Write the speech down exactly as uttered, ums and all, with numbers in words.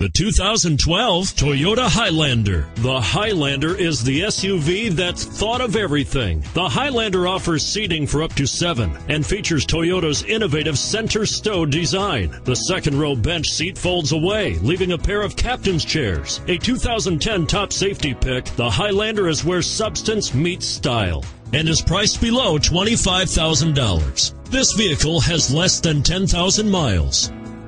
The two thousand twelve Toyota Highlander. The Highlander is the S U V that's thought of everything. The Highlander offers seating for up to seven and features Toyota's innovative center stow design. The second row bench seat folds away, leaving a pair of captain's chairs. A two thousand ten top safety pick, the Highlander is where substance meets style and is priced below twenty-five thousand dollars. This vehicle has less than ten thousand miles.